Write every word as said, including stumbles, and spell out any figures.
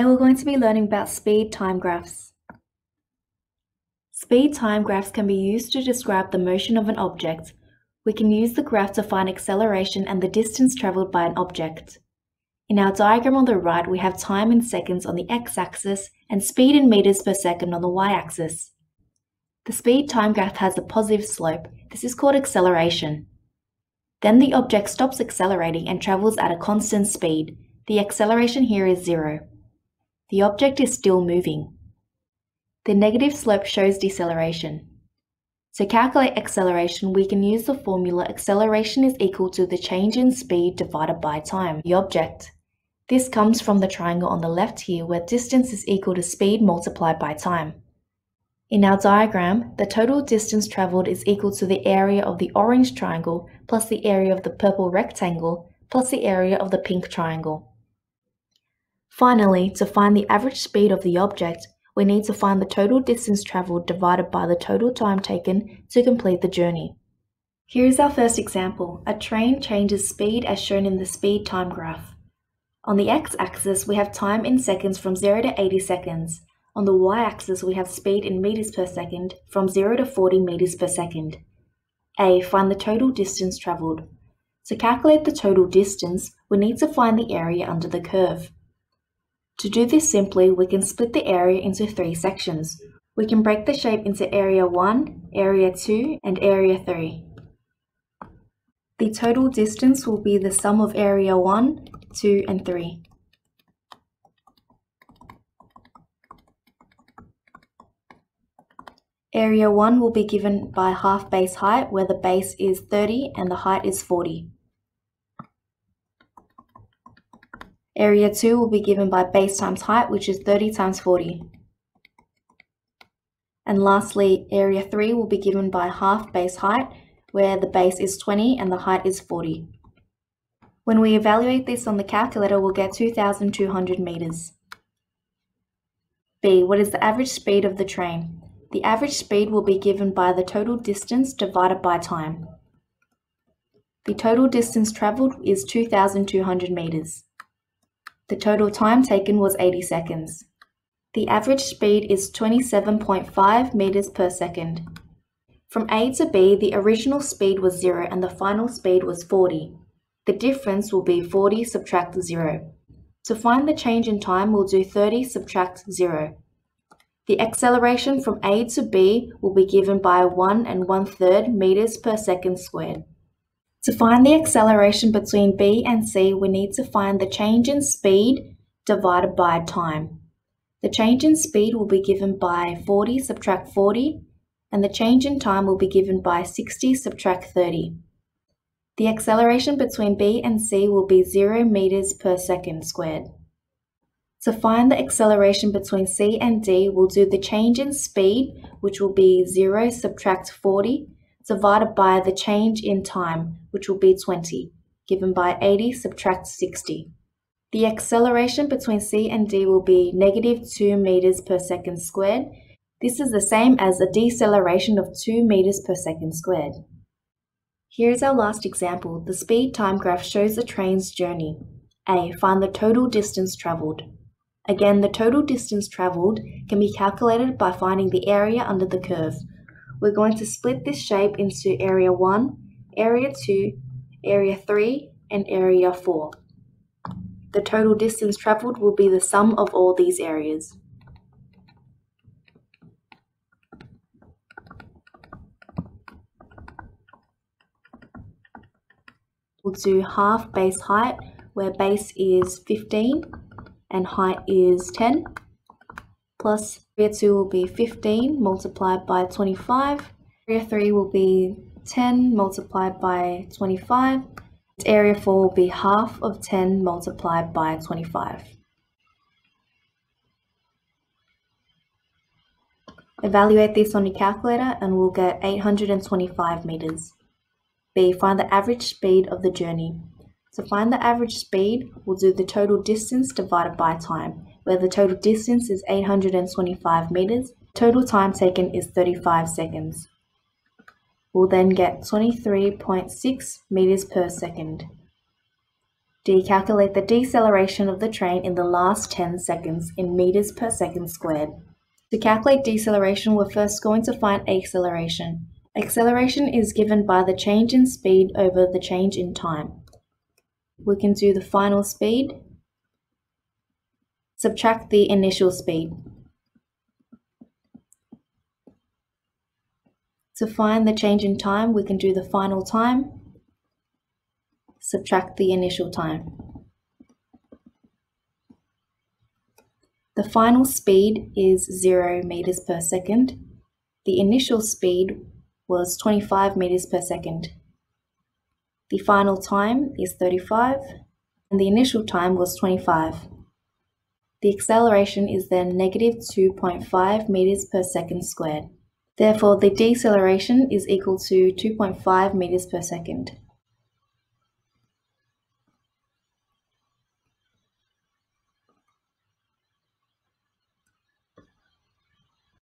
And we're going to be learning about speed time graphs. Speed time graphs can be used to describe the motion of an object. We can use the graph to find acceleration and the distance traveled by an object. In our diagram on the right, we have time in seconds on the x-axis and speed in meters per second on the y-axis. The speed time graph has a positive slope. This is called acceleration. Then the object stops accelerating and travels at a constant speed. The acceleration here is zero. The object is still moving. The negative slope shows deceleration. To calculate acceleration, we can use the formula acceleration is equal to the change in speed divided by time, the object. This comes from the triangle on the left here, where distance is equal to speed multiplied by time. In our diagram, the total distance traveled is equal to the area of the orange triangle plus the area of the purple rectangle plus the area of the pink triangle. Finally, to find the average speed of the object, we need to find the total distance travelled divided by the total time taken to complete the journey. Here is our first example. A train changes speed as shown in the speed time graph. On the x-axis, we have time in seconds from zero to eighty seconds. On the y-axis, we have speed in meters per second from zero to forty meters per second. A. Find the total distance travelled. To calculate the total distance, we need to find the area under the curve. To do this simply, we can split the area into three sections. We can break the shape into area one, area two, and area three. The total distance will be the sum of area one, two, and three. Area one will be given by half base height, where the base is thirty and the height is forty. Area two will be given by base times height, which is thirty times forty. And lastly, area three will be given by half base height, where the base is twenty and the height is forty. When we evaluate this on the calculator, we'll get two thousand two hundred meters. B. What is the average speed of the train? The average speed will be given by the total distance divided by time. The total distance travelled is two thousand two hundred meters. The total time taken was eighty seconds. The average speed is twenty-seven point five meters per second. From A to B, the original speed was zero and the final speed was forty. The difference will be forty subtract zero. To find the change in time, we'll do thirty subtract zero. The acceleration from A to B will be given by one and one third meters per second squared. To find the acceleration between B and C, we need to find the change in speed divided by time. The change in speed will be given by forty subtract forty, and the change in time will be given by sixty subtract thirty. The acceleration between B and C will be zero meters per second squared. To find the acceleration between C and D, we'll do the change in speed, which will be zero subtract forty, divided by the change in time, which will be twenty, given by eighty subtract sixty. The acceleration between C and D will be negative two meters per second squared. This is the same as a deceleration of two meters per second squared. Here is our last example. The speed time graph shows the train's journey. A. Find the total distance travelled. Again, the total distance travelled can be calculated by finding the area under the curve. We're going to split this shape into area one, area two, area three, and area four. The total distance travelled will be the sum of all these areas. We'll do half base height, where base is fifteen and height is ten, plus area two will be fifteen multiplied by twenty-five, area three will be ten multiplied by twenty-five, area four will be half of ten multiplied by twenty-five. Evaluate this on your calculator and we'll get eight hundred twenty-five meters. B. Find the average speed of the journey. To find the average speed, we'll do the total distance divided by time, where the total distance is eight hundred twenty-five meters. Total time taken is thirty-five seconds. We'll then get twenty-three point six meters per second. D. Calculate the deceleration of the train in the last ten seconds in meters per second squared. To calculate deceleration, we're first going to find acceleration. Acceleration is given by the change in speed over the change in time. We can do the final speed, subtract the initial speed. To find the change in time, we can do the final time, subtract the initial time. The final speed is zero meters per second. The initial speed was twenty-five meters per second. The final time is thirty-five, and the initial time was twenty-five. The acceleration is then negative two point five meters per second squared. Therefore, the deceleration is equal to two point five meters per second.